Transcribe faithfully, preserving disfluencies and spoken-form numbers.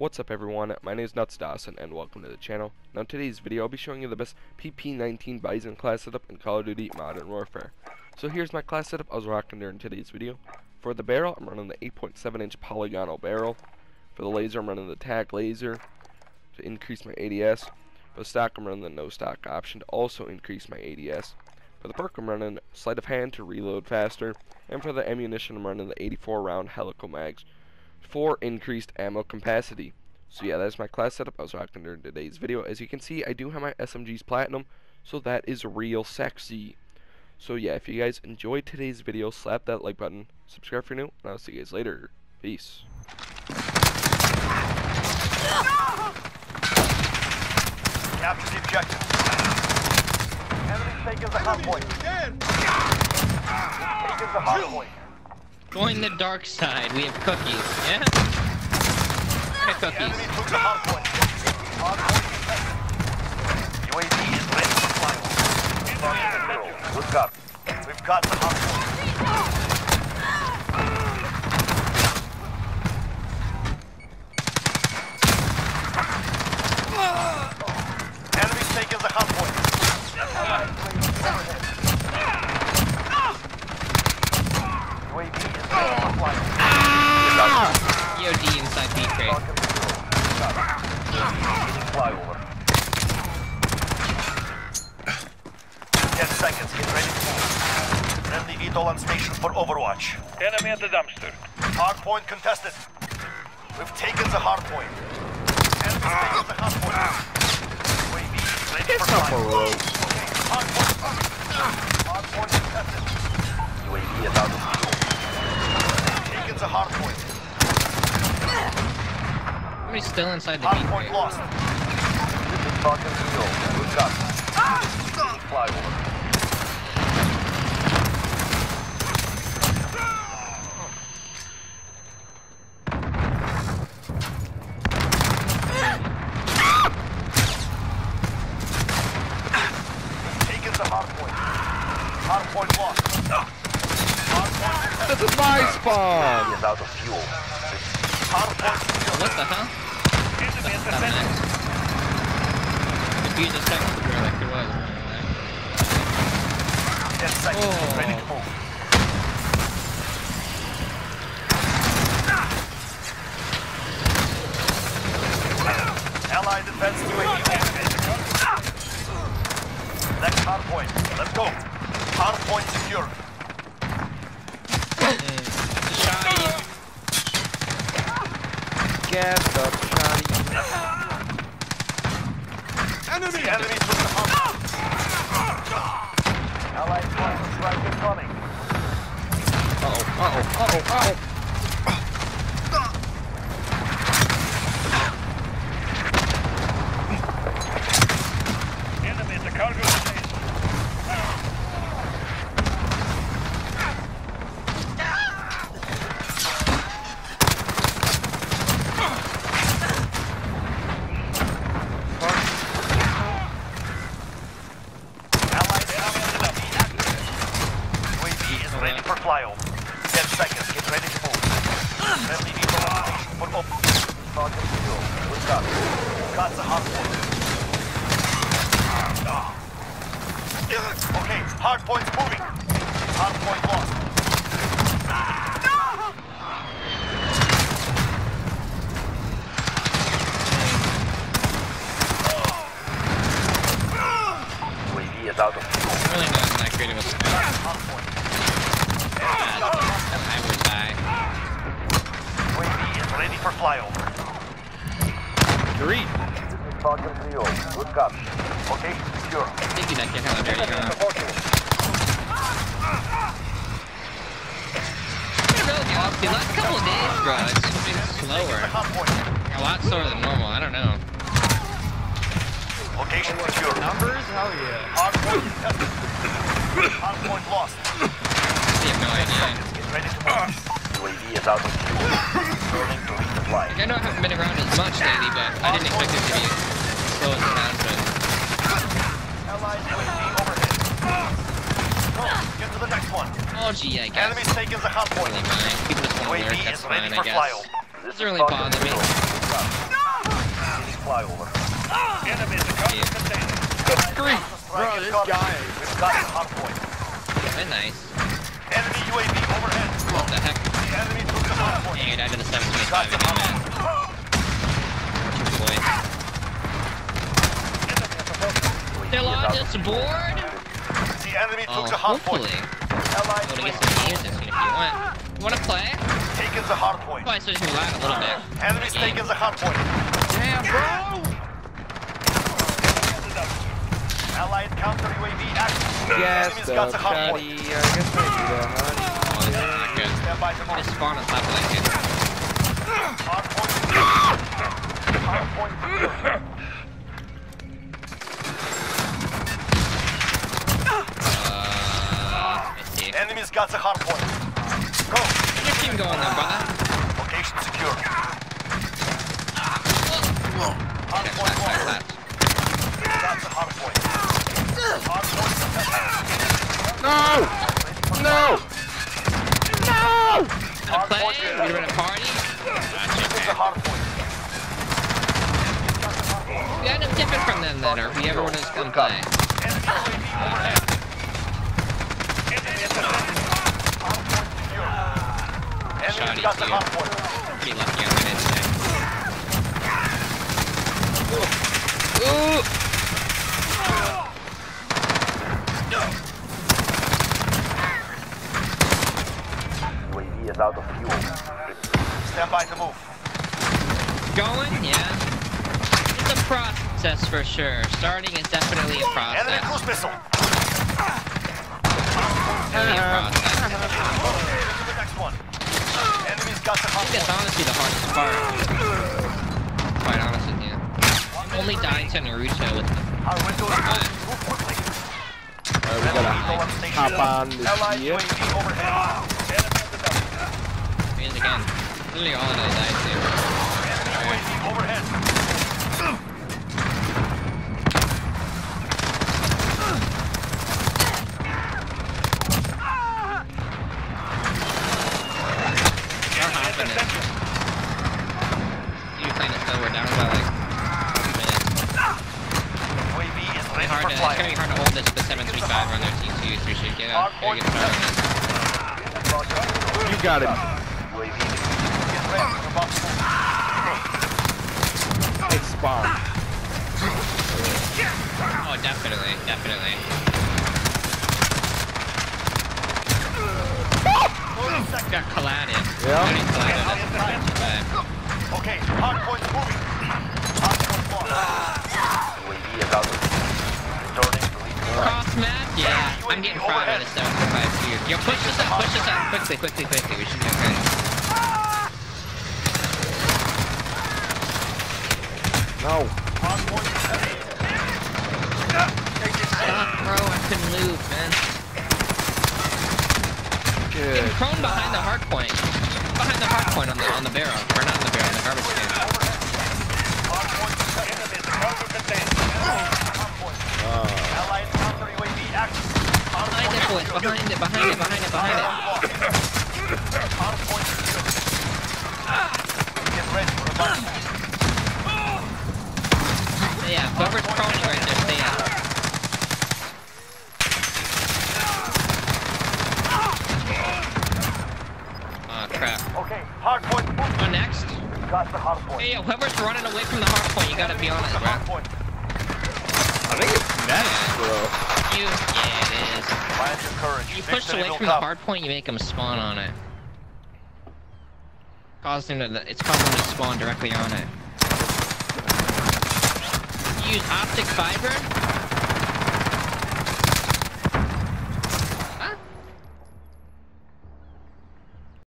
What's up everyone, my name is Nuts Dawson and welcome to the channel. Now in today's video I'll be showing you the best P P nineteen Bizon class setup in Call of Duty Modern Warfare. So here's my class setup I was rocking during today's video. For the barrel I'm running the eight point seven inch polygonal barrel. For the laser I'm running the tag laser to increase my A D S. For the stock I'm running the no stock option to also increase my A D S. For the perk I'm running sleight of hand to reload faster. And for the ammunition I'm running the eighty-four round helical mags for increased ammo capacity. So yeah, that's my class setup I was rocking during today's video. As you can see, I do have my S M Gs platinum, so that is real sexy. So yeah, if you guys enjoyed today's video, slap that like button, subscribe for new, and I'll see you guys later. Peace. Capture the objective. Enemy's taken the hot point. Taken the hot point. Going the dark side, we have cookies, yeah? I have cookies. U A V is ready for flight. Look up. We've got the hot point. Enemy's taking the hot point. E O D inside B-crate. ten seconds, get ready to move. Friendly E D O L on station for overwatch. Enemy at the dumpster. Hard point contested. We've taken the hard point. Enemy ah. the hard point. Ah. U A V is ready it's for flight. Okay, hard point. Hard point contested. U A V is out of control. Taken the hard point. Somebody's still inside the hard point here. Lost. This is Falcon Control. We've got ah, flyover. Taken the hard point. Hard point lost. Hard point. This is my spawn. He is out of fuel. What the hell? If you just check the barrel, I could ride around there. ten seconds, oh. Ready to move. Ah. Allied defense U A V activated. Ah. Next hard point. Let's go. Hard point secure. Shiny. Gas up, shiny. Enemy! Enemy took the hump. Allied flight is right incoming. Uh-oh, uh-oh, uh-oh, uh-oh. Enemy at the cargo okay, hard point's moving. Hard point lost. U A V is out of fuel. I'm really not that great of a spot. Hard point. I would die. U A V is ready for flyover. Three. Falcon three zero. Good cop. Okay, secure. I think you don't get how there you go. It's been a really off the last couple of days, bro. It's just been slower. A lot slower than normal. I don't know. Location secure. Numbers? Hell yeah. Hard point contested. Hard point lost. I have no idea. Get ready to march. U A V is out of fuel. Turning to resupply. I know I haven't been around as much lately, but I didn't expect it to be slow as it has been. Allied U A V overhead. Go, get to the next one. Oh gee, I guess. Enemy's taking the hot point. People just want to work, that's fine, I guess. It doesn't really bother me. flyover. Ah! Enemies are coming to container. Good grief! Bro, this guy is... We've got a hot point. Very nice. Enemy U A V overhead. What the heck? The enemy took the hot point. Dang it, I did a seven twenty-five again, man. Boy. They're on this board? The enemy took the hot point. Allies oh, hopefully. I want to get some music if you want. You want to play? Taken the hard point. Probably switch me line a little bit. Enemy's taking the hard point. Damn, bro! Allied counter U A V active. Yes, enemy's got the hard point. I guess maybe there, huh? Oh, this is not good. I just spawned on top of that kid. Hard point is good. Hard point is good. Uh, enemy's got the hard point. Go. Just keep going then, brother. Location secure. Ah, whoa. Hard point over. That's a hard point. Hard point contested. No! No! No! Hard point. We're in a party. This is a hard point. We end up different from them then, or we everyone is going to play. Shotty, got the hot point. Be lucky I'm gonna say. Ooh. Ooh. No. U A V is out of fuel. Stand by to move. Going? Yeah. It's a process for sure. Starting is definitely a process. Enemy cruise missile. Definitely a process. Okay, to the next one. Enemy's got the hot point. I think that's honestly the hardest part. Quite honest with you. Only dying to Naruto with the... Our window is open. Move quickly. Alright, we gotta hop on this here. And again, literally all of those died too. Alright. Overhead. Got him. It's spawned. Oh, definitely, definitely. Got collided. Yeah. Okay, hardpoint moving. Cross map? Yeah. I'm getting fried by the seven five two. Yo, push this up, push this up, quickly, quickly, quickly, we should do okay. No. They're just stuck, bro, I couldn't move, man. Good. Getting prone behind the hard point. Behind the hard point on the, on the barrel. Or not on the barrel, on the garbage can. Behind it, behind it, behind it, behind it, behind it. Yeah, whoever's crawling right there, stay out. Aw, oh, crap. Okay, hard point. Go next. Got the hard point. Hey, whoever's running away from the hard point, you gotta be honest, bro. I think it's nice, bro. You, yeah, it is. Courage. You push away from the hard point, you make him spawn on it. Caused him to, it's causing him to spawn directly on it. You use optic fiber?